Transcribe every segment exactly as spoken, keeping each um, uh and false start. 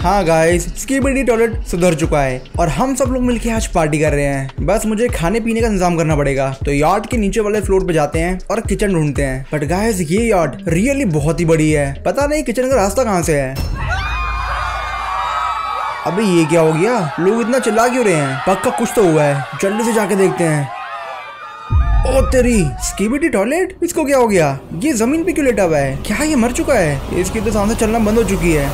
हाँ guys, skibidi toilet सुधर चुका है और हम सब लोग मिलके आज पार्टी कर रहे हैं। बस मुझे खाने पीने का इंतजाम करना पड़ेगा, तो यार्ड के नीचे वाले फ्लोर पे जाते हैं और किचन ढूंढते हैं। बट गाइस, ये यार्ड रियली बहुत ही बड़ी है, पता नहीं किचन का रास्ता कहाँ से है। अबे ये क्या हो गया, लोग इतना चिल्ला क्यों रहे हैं? पक्का कुछ तो हुआ है, जल्दी से जाके देखते हैं। ओ तेरी स्किबिडी टॉयलेट, इसको क्या हो गया? ये जमीन पे क्यों लेटा हुआ है? क्या ये मर चुका है? इसकी तो सांसें चलना बंद हो चुकी है।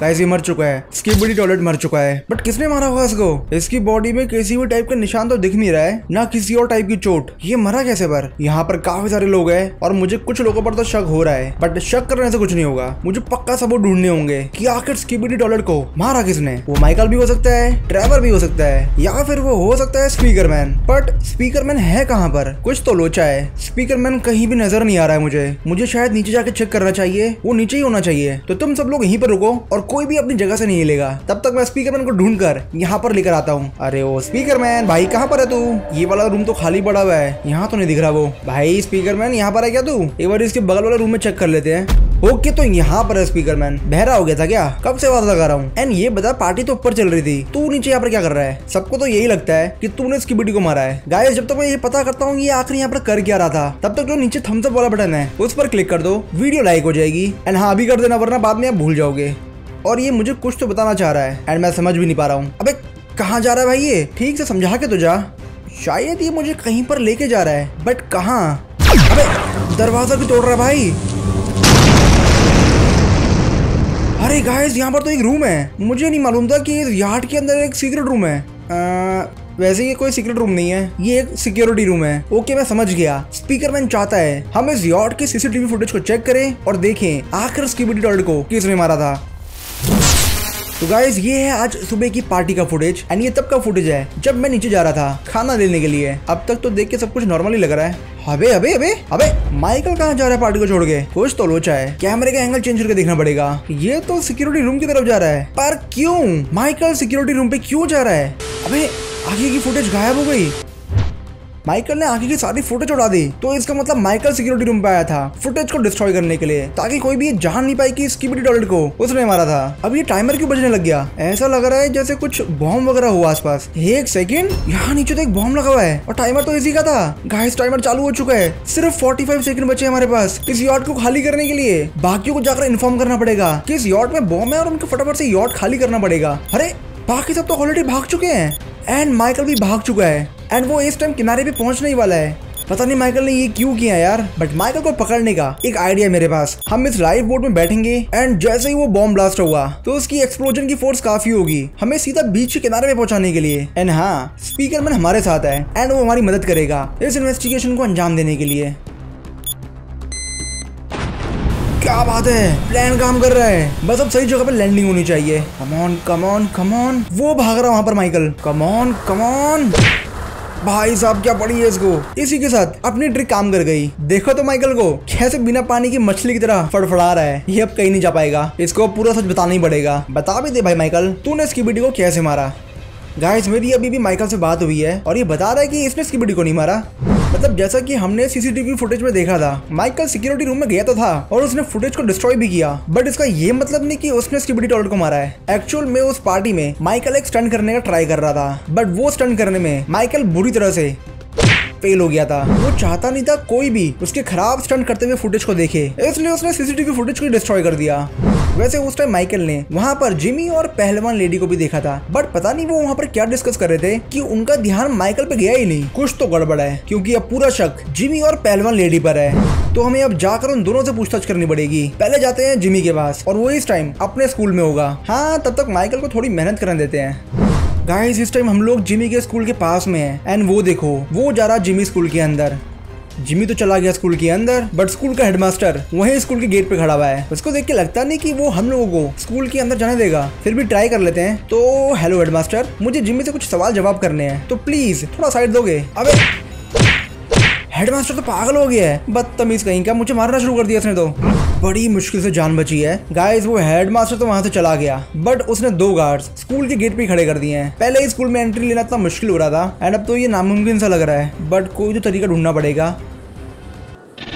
गाइस, ये मर चुका है, स्किबिडी टॉयलेट मर चुका है। बट किसने मारा होगा इसको? इसकी बॉडी में किसी भी टाइप का निशान तो दिख नहीं रहा है, ना किसी और टाइप की चोट। ये मरा कैसे? पर यहाँ पर काफी सारे लोग हैं और मुझे कुछ लोगों पर तो शक हो रहा है, बट शक करने से कुछ नहीं होगा। मुझे पक्का सबूत ढूंढने होंगे कि आखिर स्किबिडी टॉयलेट को मारा किसने। वो माइकल भी हो सकता है, ट्रेवर भी हो सकता है, या फिर वो हो सकता है speaker man. But speaker man है कहाँ पर? कुछ तो लोचा है, स्पीकर मैन कहीं भी नजर नहीं आ रहा है। मुझे मुझे शायद नीचे जाके चेक करना चाहिए, वो नीचे ही होना चाहिए। तो तुम सब लोग यहीं पर रुको और कोई भी अपनी जगह से नहीं हिलेगा, तब तक मैं स्पीकर मैन को ढूंढ कर यहाँ पर लेकर आता हूँ। अरे ओ स्पीकर मैन भाई, कहाँ पर है तू? ये वाला रूम तो खाली पड़ा हुआ है, यहाँ तो नहीं दिख रहा वो। भाई स्पीकर मैन, यहाँ पर है क्या तू? एक बार इसके बगल वाले रूम में चेक कर लेते हैं। ओके, तो यहाँ पर है स्पीकर मैन। बहरा हो गया था क्या? कब से आवाज लगा रहा हूँ। एंड ये बता, पार्टी तो ऊपर चल रही थी, तू नीचे यहाँ पर क्या कर रहा है? सबको तो यही लगता है कि तूने स्किबिडी को मारा है। गाइस, जब तक मैं ये पता करता हूँ ये आखिर यहाँ पर कर क्या रहा था, तब तक जो नीचे थम्स अप वाला बटन है उस पर क्लिक कर दो, वीडियो लाइक हो जाएगी। एंड हाँ, अभी कर देना, वरना बाद में आप भूल जाओगे। और ये मुझे कुछ तो बताना चाह रहा है एंड मैं समझ भी नहीं पा रहा हूँ। अबे कहाँ जा रहा है भाई ये? ठीक से समझा के तो जा। शायद ये मुझे कहीं पर लेके जा रहा है, बट कहाँ? अबे दरवाजा भी तोड़ रहा है भाई। अरे गाइस, यहाँ पर तो एक रूम है, मुझे नहीं मालूम था कि इस यार्ड के अंदर एक सीक्रेट रूम है। आ... वैसे ये कोई सीक्रेट रूम नहीं है, ये एक सिक्योरिटी रूम है। ओके, मैं समझ गया, स्पीकर मैन चाहता है हम इस यार्ड के सीसीटीवी फुटेज को चेक करें और देखें आखिर स्किबिडी टॉयलेट को किसने मारा था। तो गाइस, ये है आज सुबह की पार्टी का फुटेज एंड ये तब का फुटेज है जब मैं नीचे जा रहा था खाना लेने के लिए। अब तक तो देख के सब कुछ नॉर्मली लग रहा है। अबे अबे अबे अबे माइकल कहाँ जा रहा है पार्टी को छोड़ के? कुछ तो लोचा है, कैमरे का एंगल चेंज करके देखना पड़ेगा। ये तो सिक्योरिटी रूम की तरफ जा रहा है, पर क्यों? माइकल सिक्योरिटी रूम पे क्यों जा रहा है? अबे आगे की फुटेज गायब हो गई, माइकल ने आगे की सारी फुटेज उड़ा दी। तो इसका मतलब माइकल सिक्योरिटी रूम पे आया था फुटेज को डिस्ट्रॉय करने के लिए, ताकि कोई भी ये जान नहीं पाए कि स्किबिडी टॉयलेट को उसने मारा था। अब ये टाइमर क्यों बजने लग गया? ऐसा लग रहा है जैसे कुछ बॉम्ब वगैरह हुआ आसपास। एक सेकंड, यहाँ नीचे तो एक बॉम्ब लगा हुआ है और टाइमर तो इसी का था। गाइस, टाइमर चालू हो चुका है, सिर्फ फोर्टी फाइव सेकंड बचे हमारे पास इस यॉट को खाली करने के लिए। बाकियों को जाकर इन्फॉर्म करना पड़ेगा कि इस यॉट में बॉम्ब है और उनको फटाफट से यॉट खाली करना पड़ेगा। अरे बाकी सब तो ऑलरेडी भाग चुके हैं एंड माइकल भी भाग चुका है एंड वो इस टाइम किनारे पे पहुंचने ही वाला है। पता नहीं माइकल ने ये क्यों किया यार, बट माइकल को पकड़ने का एक आइडिया मेरे पास। हम इस लाइव बोट में बैठेंगे एंड जैसे ही वो बॉम्ब ब्लास्ट होगा तो उसकी एक्सप्लोजन की फोर्स काफी होगी हमें सीधा बीच के किनारे पे पहुंचाने के लिए। एंड हाँ, स्पीकर मैन हमारे साथ है एंड वो हमारी मदद करेगा इस इन्वेस्टिगेशन को अंजाम देने के लिए। क्या बात है, प्लान काम कर रहा है। बस अब सही जगह पर लैंडिंग होनी चाहिए। कमॉन कमॉन कमॉन, वो भाग रहा है वहां पर माइकल। कमॉन कमॉन, भाई साहब क्या पड़ी है इसको। इसी के साथ अपनी ट्रिक काम कर गई। देखो तो माइकल को कैसे बिना पानी की मछली की तरह फड़फड़ा रहा है। ये अब कहीं नहीं जा पाएगा, इसको पूरा सच बताना ही पड़ेगा। बता भी दे भाई माइकल, तूने स्किबिडी को कैसे मारा? गाइस, मेरी अभी भी माइकल से बात हुई है और ये बता रहा है कि इसने स्किबिडी को नहीं मारा। मतलब जैसा कि हमने सीसीटीवी फुटेज में देखा था, माइकल सिक्योरिटी रूम में गया तो था और उसने फुटेज को डिस्ट्रॉय भी किया, बट इसका ये मतलब नहीं कि उसने स्किबिडी टॉयलेट को मारा है। एक्चुअल में उस पार्टी में माइकल एक स्टंट करने का ट्राई कर रहा था, बट वो स्टंट करने में माइकल बुरी तरह से फेल हो गया था। वो चाहता नहीं था कोई भी उसके खराब स्टंट करते हुए फुटेज को देखे, इसलिए उसने सीसीटीवी फुटेज को डिस्ट्रॉय कर दिया। वैसे उस टाइम माइकल ने वहाँ पर जिमी और पहलवान लेडी को भी देखा था, बट पता नहीं वो वहाँ पर क्या डिस्कस कर रहे थे कि उनका ध्यान माइकल पे गया ही नहीं। कुछ तो गड़बड़ है, क्योंकि अब पूरा शक जिमी और पहलवान लेडी पर है। तो हमें अब जाकर उन दोनों से पूछताछ करनी पड़ेगी। पहले जाते हैं जिमी के पास और वो इस टाइम अपने स्कूल में होगा। हाँ, तब तक माइकल को थोड़ी मेहनत करने देते हैं। गाइस, इस टाइम हम लोग जिमी के स्कूल के पास में हैं एंड वो देखो, वो जा रहा जिमी स्कूल के अंदर। जिमी तो चला गया स्कूल के अंदर, बट स्कूल का हेडमास्टर वहीं स्कूल के गेट पे खड़ा हुआ है। उसको देख के लगता नहीं कि वो हम लोगों को स्कूल के अंदर जाने देगा, फिर भी ट्राई कर लेते हैं। तो हेलो हेडमास्टर, मुझे जिमी से कुछ सवाल जवाब करने हैं, तो प्लीज थोड़ा साइड दोगे? अबे हेडमास्टर तो पागल हो गया है, बदतमीज कहीं का, मुझे मारना शुरू कर दिया इसने। तो बड़ी मुश्किल से जान बची है। गाइस, वो हेडमास्टर तो वहां से चला गया, बट उसने दो गार्ड्स स्कूल के गेट पे खड़े कर दिए हैं। पहले ही स्कूल में एंट्री लेना इतना मुश्किल हो रहा था एंड अब तो ये नामुमकिन सा लग रहा है, बट कोई तो तरीका ढूंढना पड़ेगा।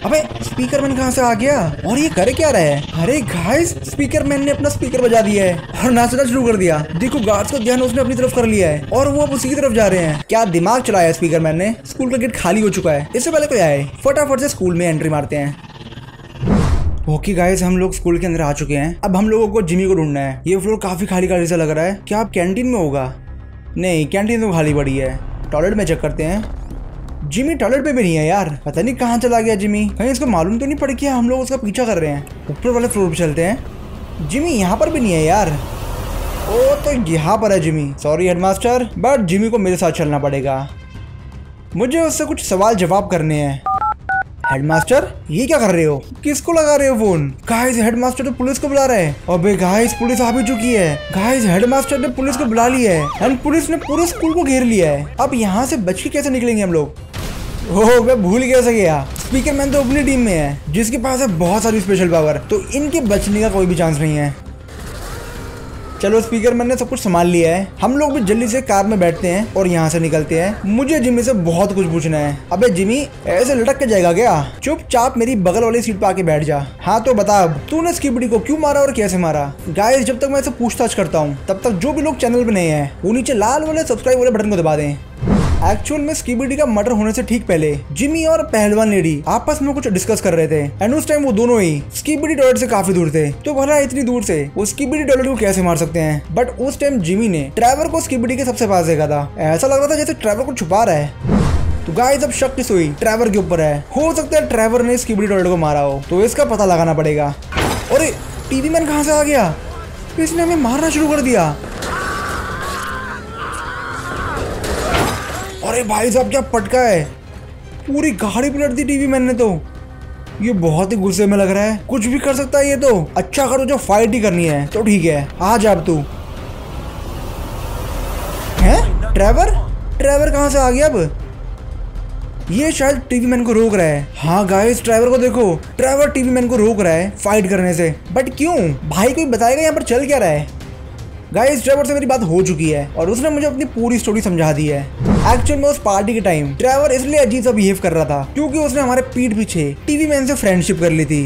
अबे स्पीकर मैन कहाँ से आ गया और ये करे क्या रहा है? अरे गाइस, स्पीकर मैन ने अपना स्पीकर बजा दिया है और नाचना शुरू कर दिया। देखो गार्ड्स का ध्यान उसने अपनी तरफ कर लिया है और वो अब उसी की तरफ जा रहे हैं। क्या दिमाग चलाया स्पीकर मैन ने। स्कूल का गेट खाली हो चुका है, इससे पहले कोई आए। फटाफट से स्कूल में एंट्री मारते हैं। ओके गाइस, हम लोग स्कूल के अंदर आ चुके हैं। अब हम लोगों को जिमी को ढूंढना है। ये फ्लोर काफी खाली खाली सा लग रहा है। क्या आप कैंटीन में होगा? नहीं, कैंटीन तो खाली पड़ी है। टॉयलेट में चेक करते हैं। जिमी टॉयलेट पे भी नहीं है यार। पता नहीं कहाँ चला गया जिमी। कहीं इसको मालूम तो नहीं पड़ गया हम लोग उसका पीछा कर रहे हैं। ऊपर वाले फ्लोर पर चलते हैं। जिमी यहाँ पर भी नहीं है यार। ओ तो यहाँ पर है Jimmy. Sorry headmaster, but Jimmy को मेरे साथ चलना पड़ेगा। मुझे उससे कुछ सवाल जवाब करने हैं। हेडमास्टर, ये क्या कर रहे हो? किसको लगा रहे हो फोन? गाइस हेडमास्टर तो पुलिस को बुला रहे हैं। अबे गाइस, पुलिस आ भी चुकी है। गाइस हेडमास्टर ने पुलिस को बुला लिया है एंड पुलिस ने पूरे स्कूल को घेर लिया है। अब यहाँ से बच के कैसे निकलेंगे हम लोग? ओह, मैं भूल कैसे गया। स्पीकर मैन तो अपनी टीम में है जिसके पास है बहुत सारी स्पेशल पावर, तो इनके बचने का कोई भी चांस नहीं है। चलो, स्पीकर मैन ने सब कुछ संभाल लिया है। हम लोग भी जल्दी से कार में बैठते हैं और यहाँ से निकलते हैं। मुझे जिमी से बहुत कुछ पूछना है। अबे जिमी, ऐसे लटक के जाएगा क्या? चुपचाप मेरी बगल वाली सीट पे आके बैठ जा। हाँ तो बता, अब तूने स्किबिडी को क्यों मारा और कैसे मारा? गाइस, जब तक मैं इसे पूछताछ करता हूँ, तब तक जो भी लोग चैनल पे नए हैं वो नीचे लाल वाले सब्सक्राइब वाले बटन को दबा दें। एक्चुअल में स्किबिडी का मर्डर होने से ठीक पहले जिमी और पहलवान लेडी आपस में कुछ डिस्कस कर रहे थे एंड उस टाइम वो दोनों ही स्किबिडी टॉयलेट से काफी दूर थे। तो भला इतनी दूर से वो स्किबिडी टॉयलेट को कैसे मार सकते हैं? बट उस टाइम जिमी ने ट्रेवर को स्किबिडी के सबसे पास देखा था। ऐसा लग रहा था जैसे ट्रेवर को छुपा रहा है। तो गाइस, अब शक की सुई ट्रेवर के ऊपर है। हो सकता है ट्रेवर ने स्किबिडी टॉयलेट को मारा हो, तो इसका पता लगाना पड़ेगा। अरे टीवी मैन कहाँ से आ गया? इसने हमें मारना शुरू कर दिया। अरे भाई साहब, क्या पटका है! पूरी गाड़ी पलट दी टीवी मैन ने। तो ये बहुत ही गुस्से में लग रहा है, कुछ भी कर सकता है ये। तो अच्छा करो, जो फाइट ही करनी है तो ठीक है, आ जा अब तू। हैं? ट्रेवर ट्रेवर कहाँ से आ गया अब? ये शायद टीवी मैन को रोक रहा है। हाँ गाइस, ट्रेवर को देखो। ट्रेवर टीवी मैन को रोक रहा है फाइट करने से। बट क्यों भाई? कोई बताएगा यहाँ पर चल क्या रहा है? गाइस, ट्रेवर से मेरी बात हो चुकी है और उसने मुझे अपनी पूरी स्टोरी समझा दी है। एक्चुअल में उस पार्टी के टाइम ट्रेवर इसलिए अजीब सा बिहेव कर रहा था क्योंकि उसने हमारे पीठ पीछे टीवी मैन से फ्रेंडशिप कर ली थी,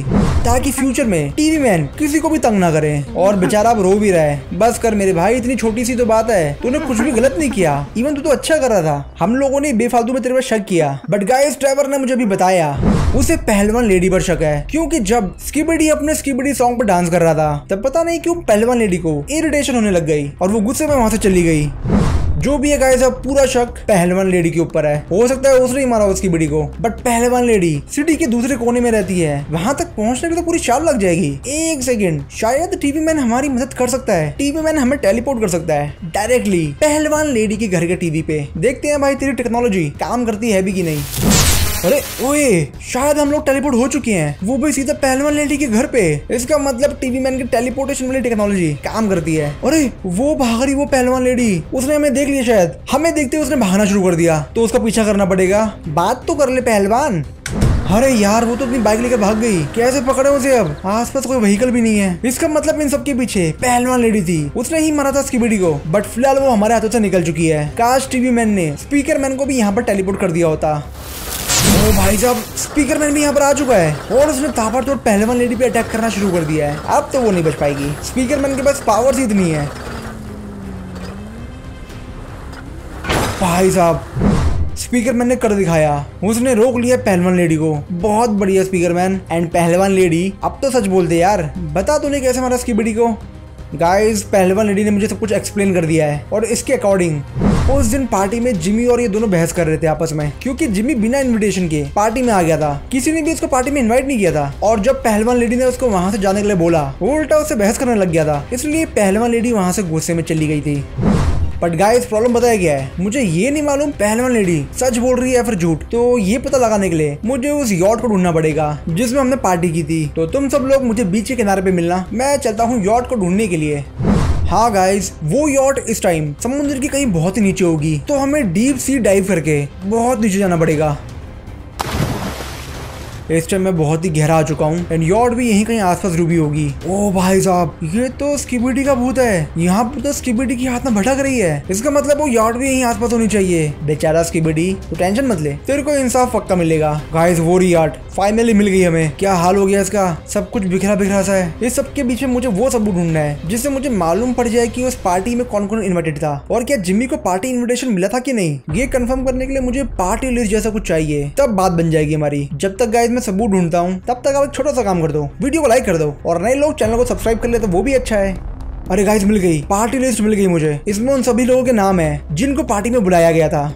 ताकि फ्यूचर में टीवी मैन किसी को भी तंग ना करे। और बेचारा अब रो भी रहा है। बस कर मेरे भाई, इतनी छोटी सी तो बात है। तूने कुछ भी गलत नहीं किया, इवन तू तो अच्छा कर रहा था। हम लोगों ने बेफालतू में तेरे पर शक किया, बट गाइस ट्रेवर ने मुझे भी बताया उसे पहलवान लेडी पर शक है, क्योंकि जब स्किबिडी अपने स्किबिडी सॉन्ग पर डांस कर रहा था तब पता नहीं क्यों पहलवान लेडी को इरिटेशन होने लग गई और वो गुस्से में वहां से चली गई। जो भी है गाइस, अब पूरा शक पहलवान लेडी के ऊपर है। हो सकता है उसने ही मारा उसकी बेटी को, बट पहलवान लेडी सिटी के दूसरे कोने में रहती है। वहां तक पहुंचने के तो पूरी शाम लग जाएगी। एक सेकंड, शायद टीवी मैन हमारी मदद कर सकता है। टीवी मैन हमें टेलीपोर्ट कर सकता है डायरेक्टली पहलवान लेडी के घर के टीवी पे। देखते हैं भाई, तेरी टेक्नोलॉजी काम करती है भी कि नहीं। अरे ओए, शायद हम लोग टेलीपोर्ट हो चुके हैं, वो भी सीधा पहलवान लेडी के घर पे। इसका मतलब टीवी मैन की टेलीपोर्टेशन वाली टेक्नोलॉजी काम करती है। अरे वो भाग रही, वो पहलवान लेडी। उसने हमें देख लिया शायद। हमें देखते हुए उसने भागना शुरू कर दिया, तो उसका पीछा करना पड़ेगा। बात तो कर ले पहलवान। अरे यार, वो तो अपनी बाइक लेकर भाग गई। कैसे पकड़े उसे अब? आसपास कोई व्हीकल भी नहीं है। इसका मतलब इन सबके पीछे पहलवान लेडी थी, उसने ही मारा था स्किबिडी को। बट फिलहाल वो हमारे हाथों से निकल चुकी है। काश टीवी मैन ने स्पीकर मैन को भी यहाँ पर टेलीपोर्ट कर दिया होता। ओ भाई साहब, स्पीकर मैन भी यहाँ पर आ चुका है और उसने ताबड़तोड़ पहलवान लेडी पे अटैक करना शुरू कर दिया है। अब तो वो नहीं बच पाएगी। स्पीकर मैन के पास पावर्स इतनी है। भाई साहब, स्पीकर मैन ने कर दिखाया, उसने रोक लिया पहलवान लेडी को। बहुत बढ़िया स्पीकर मैन एंड पहलवान लेडी, अब तो सच बोलते यार। बता तूने कैसे मारा स्किबिडी को? गाइस, पहलवान लेडी ने मुझे सब कुछ एक्सप्लेन कर दिया है और इसके अकॉर्डिंग उस दिन पार्टी में जिमी और ये दोनों बहस कर रहे थे आपस में, क्योंकि जिमी बिना इनविटेशन के पार्टी में आ गया था। किसी ने भी उसको पार्टी में इनवाइट नहीं किया था और जब पहलवान लेडी ने उसको वहां से जाने के लिए बोला, वो उल्टा उससे बहस करने लग गया था। इसलिए पहलवान लेडी वहां से गुस्से में चली गई थी। बट गाइस, प्रॉब्लम बताया गया है। मुझे ये नहीं मालूम पहलवान लेडी सच बोल रही है या फिर झूठ। तो ये पता लगाने के लिए मुझे उस यॉट को ढूंढना पड़ेगा जिसमें हमने पार्टी की थी। तो तुम सब लोग मुझे बीच के किनारे पे मिलना, मैं चलता हूँ यॉट को ढूंढने के लिए। हाँ गाइस, वो यॉट इस टाइम समुद्र की कहीं बहुत ही नीचे होगी, तो हमें डीप सी डाइव करके बहुत नीचे जाना पड़ेगा। इस टाइम मैं बहुत ही गहरा आ चुका हूँ एंड यॉर्ड भी यहीं कहीं आसपास डूबी होगी। ओ भाई साहब, ये तो स्किबिडी का भूत है। यहाँ पर तो स्किबिडी की हाथ में भटक रही है, इसका मतलब वो यॉर्ड भी यहीं आसपास होनी चाहिए। बेचारा स्किबिडी, तो टेंशन मत ले, तेरे को इंसाफ पक्का मिलेगा। गाइस वो रियॉर्ड फाइनली मिल गई हमें। क्या हाल हो गया इसका, सब कुछ बिखरा बिखरा सा है। इस सब के बीच में मुझे वो सबूत ढूंढना है जिससे मुझे मालूम पड़ जाए कि उस पार्टी में कौन कौन इन्वाइटेड था और क्या जिम्मी को पार्टी इन्विटेशन मिला था कि नहीं। ये कंफर्म करने के लिए मुझे पार्टी लिस्ट जैसा कुछ चाहिए, तब बात बन जाएगी हमारी। जब तक गाइस मैं सबूत ढूंढता हूँ, तब तक आप एक छोटा सा काम कर दो, वीडियो को लाइक कर दो और नए लोग चैनल को सब्सक्राइब कर ले तो वो भी अच्छा है। अरे गाइस मिल गई, पार्टी लिस्ट मिल गई मुझे। इसमें उन सभी लोगों के नाम है जिनको पार्टी में बुलाया गया था।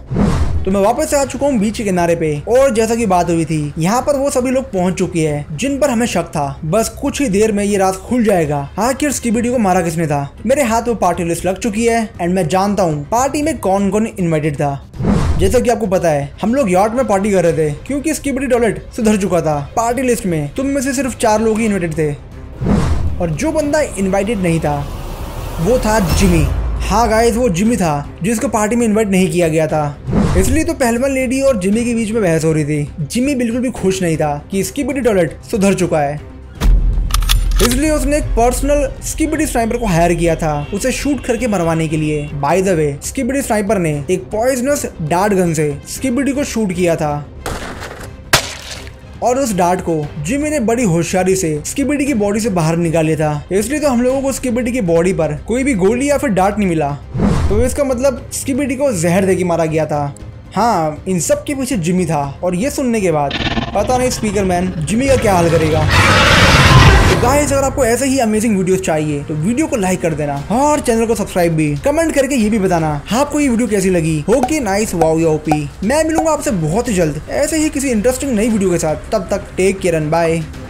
तो मैं वापस आ चुका हूँ बीच के किनारे पे और जैसा कि बात हुई थी, यहाँ पर वो सभी लोग पहुंच चुके हैं जिन पर हमें शक था। बस कुछ ही देर में ये राज खुल जाएगा, आखिर स्किबिडी को मारा किसने था। मेरे हाथ में पार्टी लिस्ट लग चुकी है एंड मैं जानता हूँ पार्टी में कौन कौन इन्वाइटेड था। जैसा कि आपको पता है, हम लोग यॉट में पार्टी कर रहे थे क्योंकि स्किबिडी टॉयलेट सुधर चुका था। पार्टी लिस्ट में तुम में से सिर्फ चार लोग ही इन्वाइटेड थे और जो बंदा इन्वाइटेड नहीं था वो था जिमी। हाँ गाइस, वो जिमी था जिसको पार्टी में इन्वाइट नहीं किया गया था, इसलिए तो पहलवान लेडी और जिमी के बीच में बहस हो रही थी। जिमी बिल्कुल भी खुश नहीं था कि स्किबिडी टॉयलेट सुधर चुका है, इसलिए उसने एक पर्सनल स्किबिडी स्नाइपर को हायर किया था उसे शूट करके मरवाने के लिए। By the way, skibidi sniper ने एक पॉइजनस डार्ट गन से स्किबिडी को शूट किया था और उस डार्ट को जिमी ने बड़ी होशियारी से स्किबिडी की बॉडी से बाहर निकाला था, इसलिए तो हम लोगों को स्किबिडी की बॉडी पर कोई भी गोली या फिर डार्ट नहीं मिला। तो इसका मतलब स्किबिडी को जहर देके मारा गया था। हाँ, इन सब के पीछे जिमी था और ये सुनने के बाद पता नहीं स्पीकर मैन जिमी का क्या हाल करेगा। तो गाइस, अगर आपको ऐसे ही अमेजिंग वीडियोस चाहिए तो वीडियो को लाइक कर देना और चैनल को सब्सक्राइब भी। कमेंट करके ये भी बताना आपको ये वीडियो कैसी लगी। ओके नाइस, वाओ या ओपी। मैं मिलूंगा आपसे बहुत ही जल्द ऐसे ही किसी इंटरेस्टिंग नई वीडियो के साथ। तब तक टेक केयर एंड बाय।